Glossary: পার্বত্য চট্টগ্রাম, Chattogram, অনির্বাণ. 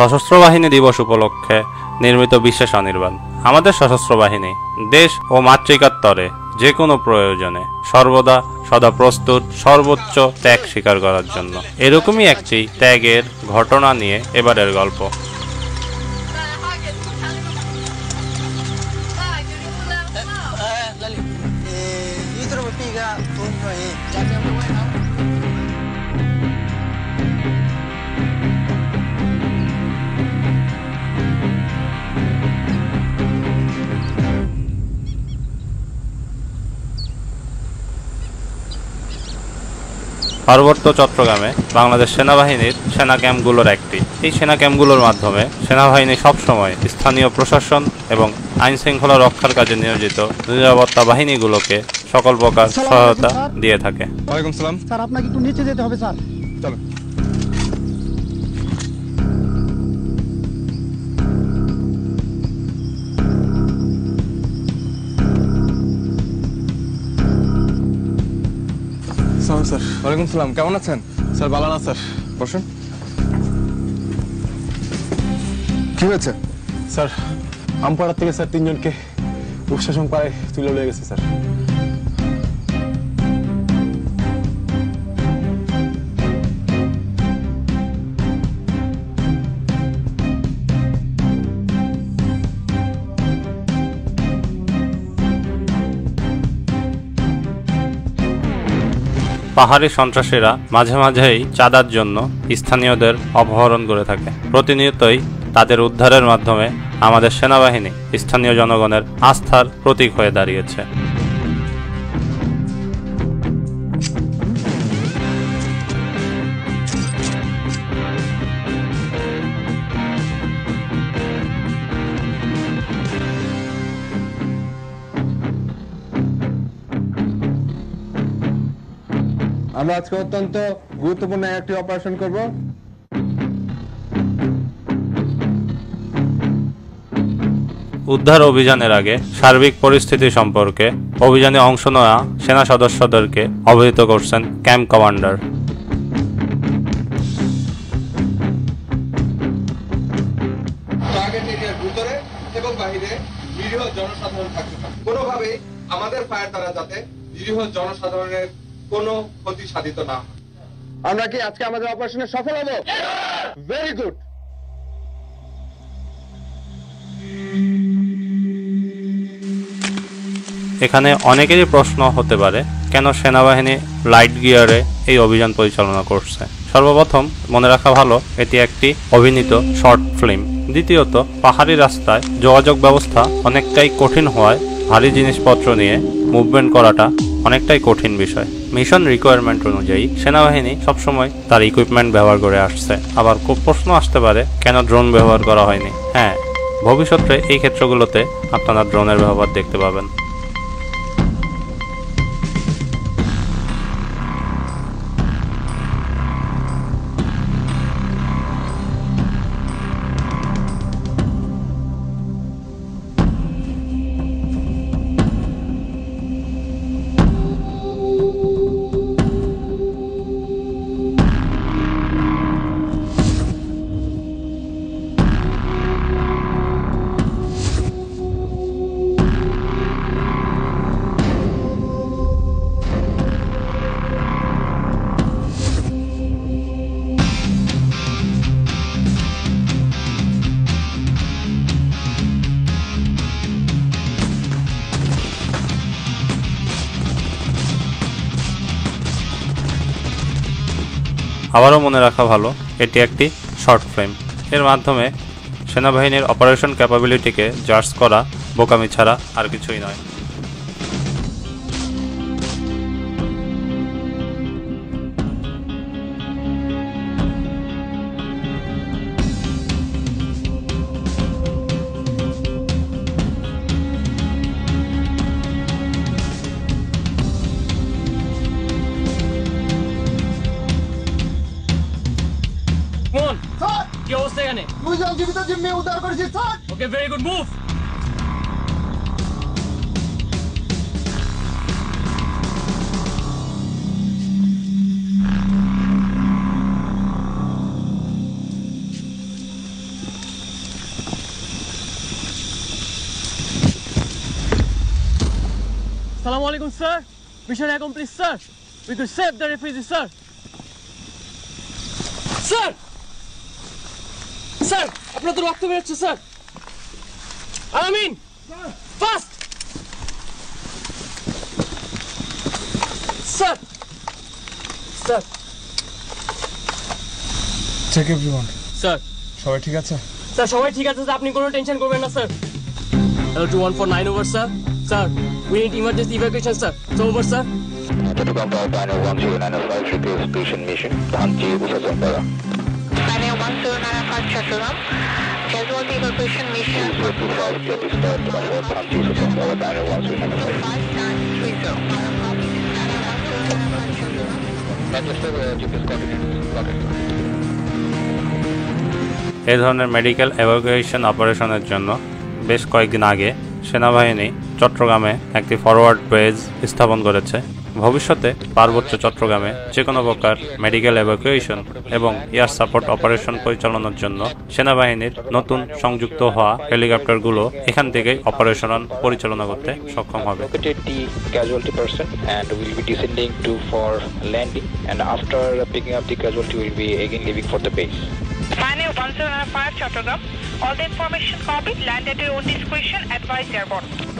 সশস্ত্র বাহিনী দিবস উপলক্ষে নির্মিত বিশেষ অনির্বাণ। আমাদের সশস্ত্র বাহিনী দেশ ও মাতৃকাত্তরে যে কোনো প্রয়োজনে সর্বদা সদা প্রস্তুত, সর্বোচ্চ ত্যাগ স্বীকার করার জন্য। এরকমই একটি ত্যাগের ঘটনা নিয়ে এবারের গল্প। পার্বত্য চট্টগ্রামে বাংলাদেশ সেনাবাহিনীর সেনা ক্যাম্পগুলোর একটি। এই সেনা ক্যাম্পগুলোর মাধ্যমে সেনাবাহিনী সবসময় স্থানীয় প্রশাসন এবং আইন শৃঙ্খলা রক্ষার কাজে নিয়োজিত নিরাপত্তা বাহিনীগুলোকে সকল প্রকার সহায়তা দিয়ে থাকে। ওয়ালাইকুম সালাম। স্যার, আপনাকে একটু নিচে যেতে হবে স্যার। চলো। স্যার ওয়ালাইকুম সালাম, কেমন আছেন স্যার? ভালো না স্যার, বসুন। কি হয়েছে স্যার? আমপাড়ার থেকে স্যার তিনজনকে প্রশাসন পাড়ায় তুলে নিয়ে গেছে স্যার। পাহাড়ি সন্ত্রাসীরা মাঝে মাঝেই চাঁদার জন্য স্থানীয়দের অপহরণ করে থাকে। প্রতিনিয়তই তাদের উদ্ধারের মাধ্যমে আমাদের সেনাবাহিনী স্থানীয় জনগণের আস্থার প্রতীক হয়ে দাঁড়িয়েছে। আমরা আজকে অত্যন্ত গুরুত্বপূর্ণ একটি অপারেশন করব। উদ্ধার অভিযানের আগে সার্বিক পরিস্থিতি সম্পর্কে অভিযানে অংশ নেওয়া সেনা সদস্যদেরকে অবহিত করছেন ক্যাম্প কমান্ডার। এবং বাইরে নিরীহ জনসাধারণ থাকতে পারে, কোনোভাবেই আমাদের ফায়ার দ্বারা যাতে নিরীহ জনসাধারণের কোনো ক্ষতি সাধিত না হয়। আমরা কি আজকে আমাদের অপারেশনে সফল হব? Very good. এখানে অনেকেরই প্রশ্ন হতে পারে, কেন সেনাবাহিনী লাইট গিয়ারে এই অভিযান পরিচালনা করছে? সর্বপ্রথম মনে রাখা ভালো, এটি একটি অভিনীত শর্ট ফিল্ম। দ্বিতীয়ত, পাহাড়ি রাস্তায় যোগাযোগ ব্যবস্থা অনেকটাই কঠিন হওয়ায় ভারী জিনিসপত্র নিয়ে মুভমেন্ট করাটা অনেকটাই কঠিন বিষয়। মিশন রিকোয়ারমেন্ট অনুযায়ী সেনাবাহিনী সবসময় তার ইকুইপমেন্ট ব্যবহার করে আসছে। আবার খুব প্রশ্ন আসতে পারে, কেন ড্রোন ব্যবহার করা হয়নি? হ্যাঁ, ভবিষ্যতে এই ক্ষেত্রগুলোতে আপনারা ড্রোনের ব্যবহার দেখতে পাবেন। আবারও মনে রাখা ভালো, এটি একটি শর্ট ফিল্ম। এর মাধ্যমে সেনাবাহিনীর অপারেশন ক্যাপাবিলিটিকে জাজ করা বোকামি ছাড়া আর কিছুই নয়। Okay, very good move. Assalamu alaikum, sir. Mission accomplished, sir. We could save the refugees, sir. Sir! Sir! Apna to rakto berocche, sir. Amin! Sir! Fast! Sir! Sir! Check everyone. Sir. Shobai thik ache? Sir, shobai thik ache, apni kono tension korben na, sir. L2149 over, sir. Sir, we need emergency evacuation, sir. It's over, sir. Tanto compound Dino 10905 request patient mission. Tanji Usazambara. Dino 10905 Chattogram. Casualty evacuation mission. 225 get dispatched to Dino 10905. Manchester GPS coordinates. এই ধরনের medical evacuation অপারেশনের জন্য বেশ কয়েকদিন আগে সেনাবাহিনী চট্টগ্রামে একটি ফরওয়ার্ড ব্রেজ স্থাপন করেছে। ভবিষ্যতে পার্বত্য চট্টগ্রামে যে কোনো প্রকার মেডিকেল এভাকুয়েশন এবং এয়ার সাপোর্ট অপারেশন পরিচালনার জন্য সেনাবাহিনীর নতুন সংযুক্ত হওয়া হেলিকপ্টারগুলো এখান থেকেই অপারেশন পরিচালনা করতে সক্ষম হবে। Dino 10905 Chattogram. All the information copied. Land at your own discretion. Advise airborne.